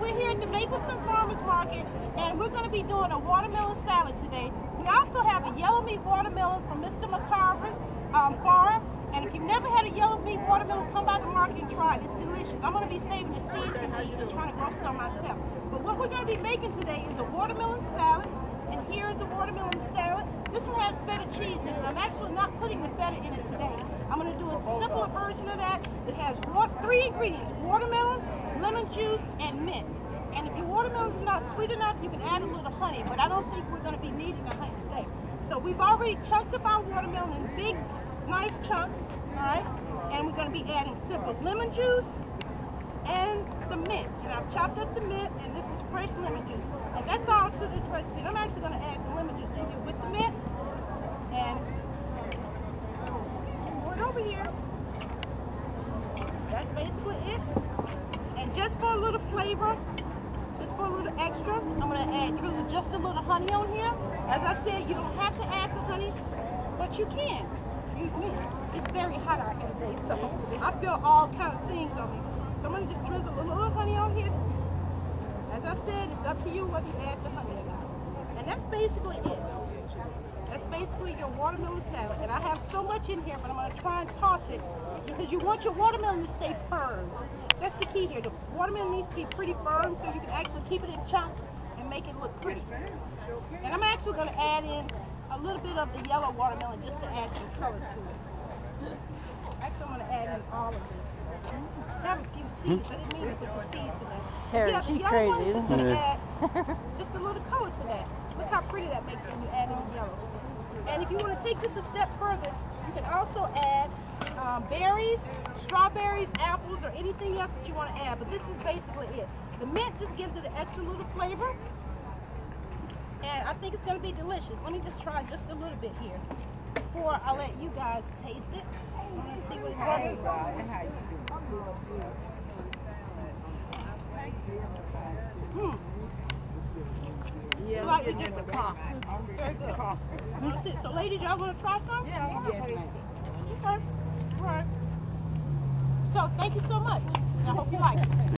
we're here at the Mapleton Farmers Market, and we're going to be doing a watermelon salad today. We also have a yellow meat watermelon from Mr. McCarver's Farm, and if you've never had a yellow meat watermelon, come by the market and try it. It's delicious. I'm going to be saving the seeds for these and trying to grow some myself. But what we're going to be making today is a watermelon salad, and here is a watermelon salad. This one has feta cheese in it. I'm actually not putting the feta in it today. I'm going to do a simpler version of that. It has three ingredients: watermelon, lemon juice, and mint. And if your watermelon's not sweet enough, you can add a little honey, but I don't think we're going to be needing the honey today. So we've already chunked up our watermelon in big, nice chunks, all right? And we're going to be adding simple lemon juice and the mint. And I've chopped up the mint, and this is fresh lemon juice. And that's all to this recipe. And I'm actually going to add the lemon juice in here with the mint. And over here. That's basically it. And just for a little flavor, just for a little extra, I'm going to add drizzle just a little honey on here. As I said, you don't have to add the honey, but you can. Excuse me. It's very hot out here today, so I feel all kind of things on me. So I'm going to just drizzle a little honey on here. As I said, it's up to you whether you add the honey or not. And that's basically it. That's basically your watermelon salad. And I have so much in here, but I'm going to try and toss it because you want your watermelon to stay firm. That's the key here. The watermelon needs to be pretty firm so you can actually keep it in chunks and make it look pretty. And I'm actually going to add in a little bit of the yellow watermelon just to add some color to it. Actually, I'm going to add in all of this. I have a few seeds. I didn't mean to put the seeds in there. Terry, yeah, she's crazy, isn't she? Add just a little color to that. Look how pretty that makes when you add in the yellow. And if you want to take this a step further, you can also add berries, strawberries, apples, or anything else that you want to add. But this is basically it. The mint just gives it an extra little flavor. And I think it's going to be delicious. Let me just try just a little bit here before I let you guys taste it. I'm going to see what it tastes like. Yeah, I like to get the pop. Very good. That's it. So, ladies, y'all want to try some? Yeah, I want to taste it. Okay. All right. So, thank you so much. I hope you like it.